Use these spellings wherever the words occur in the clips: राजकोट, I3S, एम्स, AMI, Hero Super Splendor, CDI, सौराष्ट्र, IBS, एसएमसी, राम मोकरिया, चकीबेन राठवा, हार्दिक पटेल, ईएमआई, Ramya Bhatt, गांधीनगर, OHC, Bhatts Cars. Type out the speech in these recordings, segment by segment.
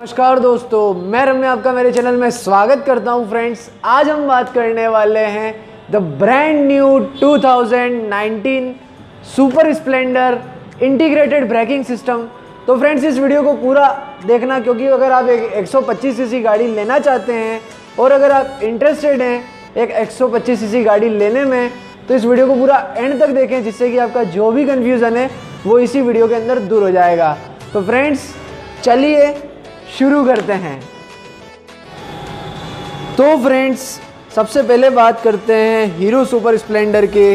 नमस्कार दोस्तों, मैं रम्या आपका मेरे चैनल में स्वागत करता हूं। फ्रेंड्स, आज हम बात करने वाले हैं the brand new 2019 super Splendor integrated braking system. तो फ्रेंड्स, इस वीडियो को पूरा देखना, क्योंकि अगर आप एक 125 सीसी गाड़ी लेना चाहते हैं और अगर आप इंटरेस्टेड हैं एक 125 सीसी गाड़ी लेने में, तो इस वीडियो को पूरा एंड तक देखें, जिससे कि आपका जो भी कन्फ्यूज़न है वो इसी वीडियो के अंदर दूर हो जाएगा। तो फ्रेंड्स, चलिए शुरू करते हैं। तो फ्रेंड्स, सबसे पहले बात करते हैं हीरो सुपर स्प्लेंडर के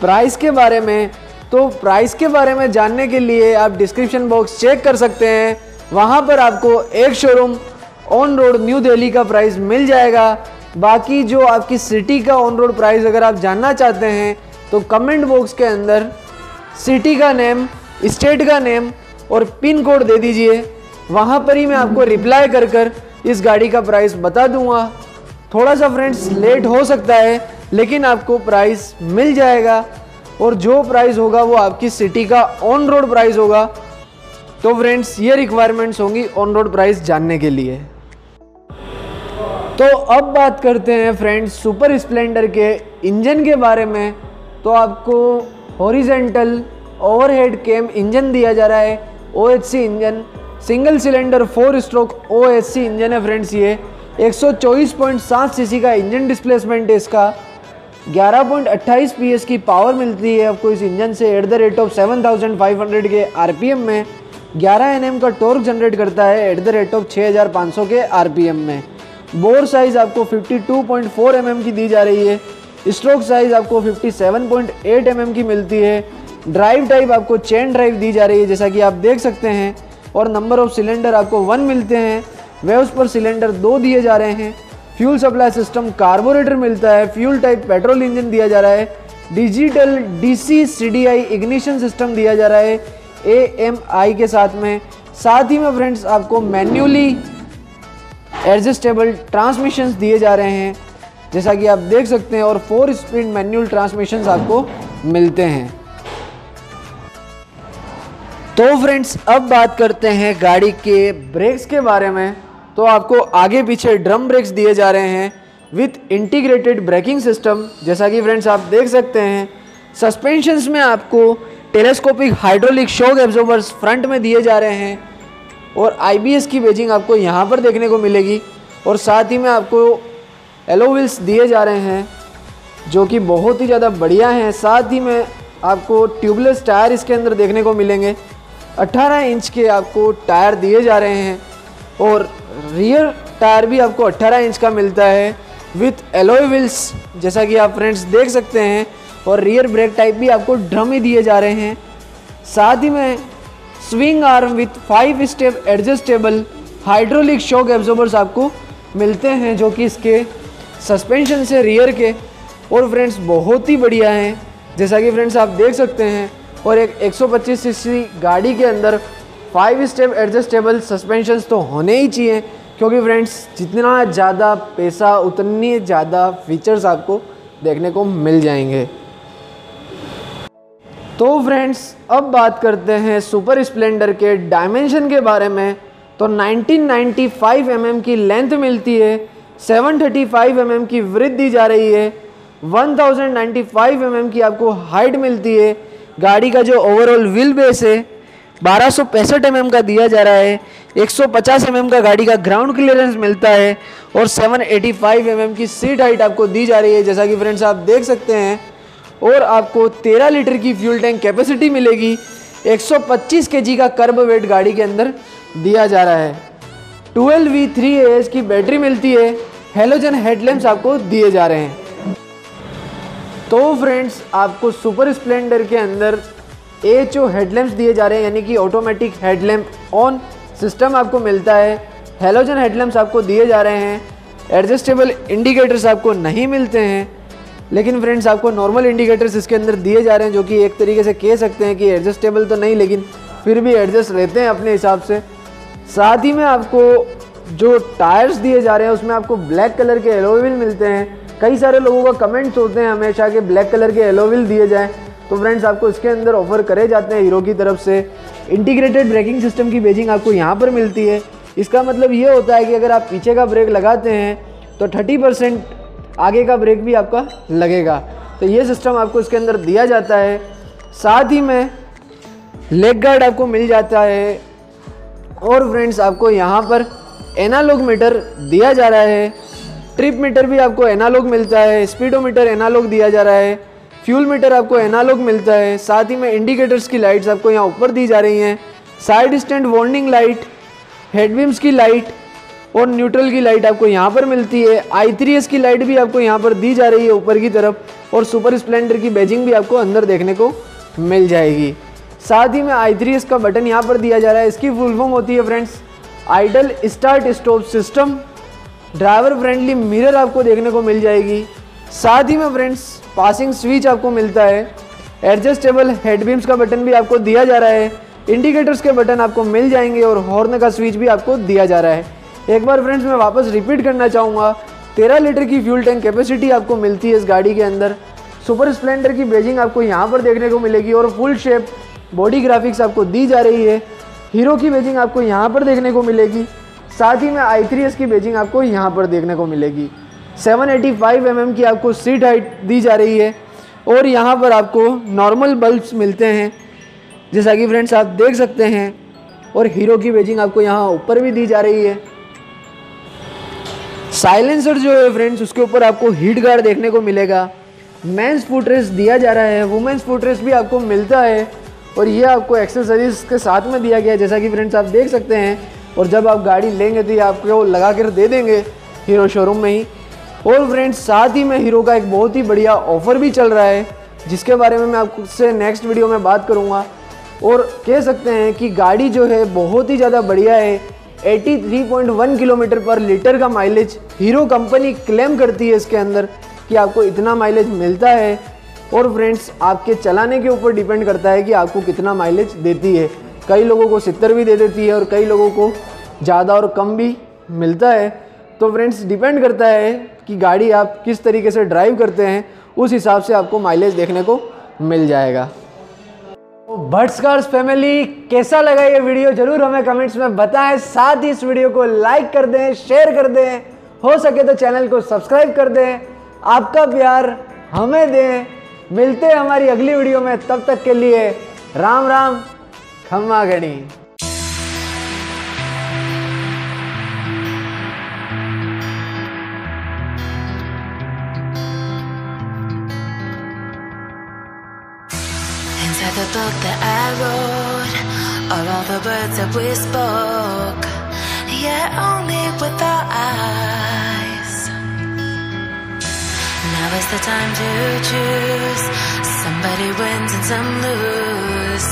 प्राइस के बारे में। तो प्राइस के बारे में जानने के लिए आप डिस्क्रिप्शन बॉक्स चेक कर सकते हैं, वहाँ पर आपको एक showroom on road new Delhi का प्राइस मिल जाएगा। बाकी जो आपकी सिटी का ऑन रोड प्राइस अगर आप जानना चाहते हैं, तो कमेंट बॉक्स के अंदर सिटी का नेम, स्टेट का नेम और पिन कोड दे दीजिए, वहाँ पर ही मैं आपको रिप्लाई कर इस गाड़ी का प्राइस बता दूंगा। थोड़ा सा फ्रेंड्स लेट हो सकता है, लेकिन आपको प्राइस मिल जाएगा और जो प्राइस होगा वो आपकी सिटी का ऑन रोड प्राइस होगा। तो फ्रेंड्स, ये रिक्वायरमेंट्स होंगी ऑन रोड प्राइस जानने के लिए। तो अब बात करते हैं फ्रेंड्स सुपर स्प्लेंडर के इंजन के बारे में। तो आपको हॉरिजेंटल ओवरहेड केम इंजन दिया जा रहा है। OHC engine, single cylinder 4 stroke OHC engine है फ्रेंड्स। ये 124.7 सीसी का इंजन डिस्प्लेसमेंट है इसका। 11.28 PS की पावर मिलती है आपको इस इंजन से एट द रेट ऑफ 7500 के RPM में। 11 Nm का टॉर्क जनरेट करता है एट द रेट ऑफ 6500 के RPM में। बोर साइज़ आपको 52.4 mm की दी जा रही है। स्ट्रोक साइज़ आपको 57.8 mm की मिलती है। ड्राइव टाइप आपको चेन ड्राइव दी जा रही है, जैसा कि आप देख सकते हैं, और नंबर ऑफ सिलेंडर आपको 1 मिलते हैं। वेव्स पर सिलेंडर 2 दिए जा रहे हैं। फ्यूल सप्लाई सिस्टम कार्बोरेटर मिलता है। फ्यूल टाइप पेट्रोल इंजन दिया जा रहा है। Digital DC CDI ignition system दिया जा रहा है AMI के साथ में। साथ ही में फ्रेंड्स आपको मैन्युअली एडजस्टेबल ट्रांसमिशन दिए जा रहे हैं, जैसा कि आप देख सकते हैं, और 4 स्पीड मैन्युअल ट्रांसमिशन आपको मिलते हैं। तो फ्रेंड्स, अब बात करते हैं गाड़ी के ब्रेक्स के बारे में। तो आपको आगे पीछे ड्रम ब्रेक्स दिए जा रहे हैं विथ इंटीग्रेटेड ब्रेकिंग सिस्टम, जैसा कि फ्रेंड्स आप देख सकते हैं। सस्पेंशंस में आपको telescopic hydraulic shock absorbers front में दिए जा रहे हैं और IBS की बेजिंग आपको यहाँ पर देखने को मिलेगी, और साथ ही में आपको एलो व्हील्स दिए जा रहे हैं जो कि बहुत ही ज़्यादा बढ़िया हैं। साथ ही में आपको ट्यूबलेस टायर इसके अंदर देखने को मिलेंगे। 18 इंच के आपको टायर दिए जा रहे हैं और रियर टायर भी आपको 18 इंच का मिलता है विथ एलॉय व्हील्स, जैसा कि आप फ्रेंड्स देख सकते हैं, और रियर ब्रेक टाइप भी आपको ड्रम ही दिए जा रहे हैं। साथ ही में swing arm with 5 step adjustable hydraulic shock absorbers आपको मिलते हैं, जो कि इसके सस्पेंशन से रियर के, और फ्रेंड्स बहुत ही बढ़िया हैं, जैसा कि फ्रेंड्स आप देख सकते हैं। और एक 125 सीसी गाड़ी के अंदर 5 स्टेप एडजस्टेबल सस्पेंशन तो होने ही चाहिए, क्योंकि फ्रेंड्स जितना ज़्यादा पैसा उतनी ज़्यादा फीचर्स आपको देखने को मिल जाएंगे। तो फ्रेंड्स, अब बात करते हैं सुपर स्प्लेंडर के डायमेंशन के बारे में। तो 1995 mm की लेंथ मिलती है, 735 mm की विड्थ दी जा रही है, 1095 mm की आपको हाइट मिलती है। गाड़ी का जो ओवरऑल व्हील बेस है 1265 mm का दिया जा रहा है। 150 mm का गाड़ी का ग्राउंड क्लियरेंस मिलता है और 785 mm की सीट हाइट आपको दी जा रही है, जैसा कि फ्रेंड्स आप देख सकते हैं। और आपको 13 लीटर की फ्यूल टैंक कैपेसिटी मिलेगी। 125 kg का कर्ब वेट गाड़ी के अंदर दिया जा रहा है। 12V3AH की बैटरी मिलती है। हेलोजन हेडलैम्प्स आपको दिए जा रहे हैं। तो फ्रेंड्स, आपको सुपर स्प्लेंडर के अंदर HO हेडलैम्प्स दिए जा रहे हैं, यानी कि ऑटोमेटिक हेडलैम्प ऑन सिस्टम आपको मिलता है। हेलोजन हेडलैम्प्स आपको दिए जा रहे हैं। एडजस्टेबल इंडिकेटर्स आपको नहीं मिलते हैं, लेकिन फ्रेंड्स आपको नॉर्मल इंडिकेटर्स इसके अंदर दिए जा रहे हैं, जो कि एक तरीके से कह सकते हैं कि एडजस्टेबल तो नहीं, लेकिन फिर भी एडजस्ट रहते हैं अपने हिसाब से। साथ ही में आपको जो टायर्स दिए जा रहे हैं उसमें आपको ब्लैक कलर के एलॉय व्हील मिलते हैं। कई सारे लोगों का कमेंट्स होते हैं हमेशा कि ब्लैक कलर के एलॉय व्हील दिए जाएँ, तो फ्रेंड्स आपको इसके अंदर ऑफर करे जाते हैं हीरो की तरफ से। इंटीग्रेटेड ब्रेकिंग सिस्टम की बेजिंग आपको यहाँ पर मिलती है। इसका मतलब ये होता है कि अगर आप पीछे का ब्रेक लगाते हैं तो 30% आगे का ब्रेक भी आपका लगेगा। तो ये सिस्टम आपको इसके अंदर दिया जाता है। साथ ही में लेग गार्ड आपको मिल जाता है। और फ्रेंड्स, आपको यहाँ पर एनालॉग मीटर दिया जा रहा है, ट्रिप मीटर भी आपको एनालॉग मिलता है, स्पीडोमीटर एनालॉग दिया जा रहा है, फ्यूल मीटर आपको एनालॉग मिलता है। साथ ही में इंडिकेटर्स की लाइट्स आपको यहाँ ऊपर दी जा रही हैं, साइड स्टैंड वार्निंग लाइट, हेडविम्स की लाइट और न्यूट्रल की लाइट आपको यहाँ पर मिलती है। I3S की लाइट भी आपको यहाँ पर दी जा रही है ऊपर की तरफ, और सुपर स्प्लेंडर की बैजिंग भी आपको अंदर देखने को मिल जाएगी। साथ ही में I3S का बटन यहाँ पर दिया जा रहा है। इसकी फुल फॉर्म होती है friends idle start stop system. Driver friendly mirror आपको देखने को मिल जाएगी। साथ ही में फ्रेंड्स पासिंग स्विच आपको मिलता है। एडजस्टेबल हेडबीम्स का बटन भी आपको दिया जा रहा है। इंडिकेटर्स के बटन आपको मिल जाएंगे और हॉर्न का स्विच भी आपको दिया जा रहा है। एक बार फ्रेंड्स मैं वापस रिपीट करना चाहूँगा, 13 लीटर की फ्यूल टैंक कैपेसिटी आपको मिलती है इस गाड़ी के अंदर। सुपर स्प्लेंडर की बैजिंग आपको यहाँ पर देखने को मिलेगी और फुल शेप बॉडी ग्राफिक्स आपको दी जा रही है। हीरो की बैजिंग आपको यहाँ पर देखने को मिलेगी। साथ ही में I3S की बैजिंग आपको यहाँ पर देखने को मिलेगी। 785 mm की आपको सीट हाइट दी जा रही है और यहाँ पर आपको नॉर्मल बल्ब्स मिलते हैं, जैसा कि फ्रेंड्स आप देख सकते हैं। और हीरो की बैजिंग आपको यहाँ ऊपर भी दी जा रही है। साइलेंसर जो है फ्रेंड्स, उसके ऊपर आपको हीट गार्ड देखने को मिलेगा। मेंस फुटरेस्ट दिया जा रहा है, वुमेंस फुटरेस्ट भी आपको मिलता है और ये आपको एक्सेसरीज के साथ में दिया गया है, जैसा कि फ्रेंड्स आप देख सकते हैं। और जब आप गाड़ी लेंगे तो ये आपको लगा कर दे देंगे हीरो शोरूम में ही। और फ्रेंड्स साथ ही में हीरो का एक बहुत ही बढ़िया ऑफ़र भी चल रहा है, जिसके बारे में मैं आपसे नेक्स्ट वीडियो में बात करूँगा। और कह सकते हैं कि गाड़ी जो है बहुत ही ज़्यादा बढ़िया है। 83.1 किलोमीटर पर लीटर का माइलेज हीरो कंपनी क्लेम करती है इसके अंदर कि आपको इतना माइलेज मिलता है। और फ्रेंड्स आपके चलाने के ऊपर डिपेंड करता है कि आपको कितना माइलेज देती है। कई लोगों को 70 भी दे देती है और कई लोगों को ज़्यादा और कम भी मिलता है। तो फ्रेंड्स डिपेंड करता है कि गाड़ी आप किस तरीके से ड्राइव करते हैं, उस हिसाब से आपको माइलेज देखने को मिल जाएगा। बट्स कार्स फैमिली, कैसा लगा ये वीडियो जरूर हमें कमेंट्स में बताएं। साथ ही इस वीडियो को लाइक कर दें, शेयर कर दें, हो सके तो चैनल को सब्सक्राइब कर दें। आपका प्यार हमें दें। मिलते हैं हमारी अगली वीडियो में, तब तक के लिए राम राम, खम्मा घड़ी। The book that I wrote, of all the words that we spoke, yet only with our eyes. Now is the time to choose. Somebody wins and some lose.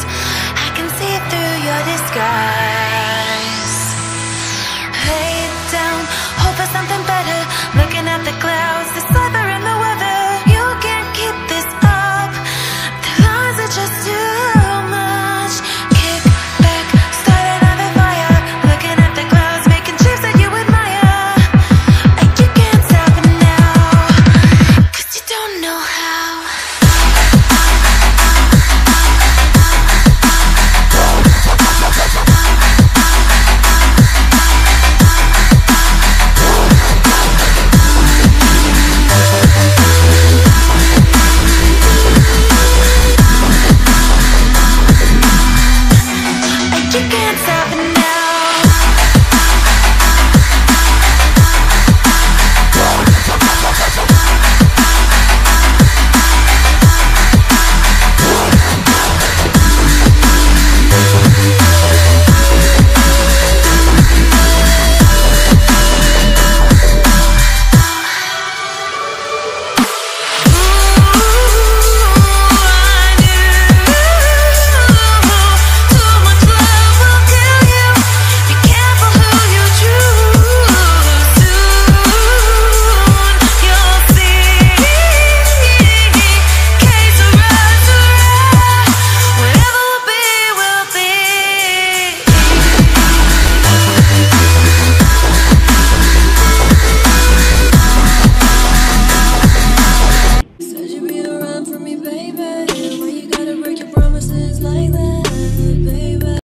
I can see through your disguise.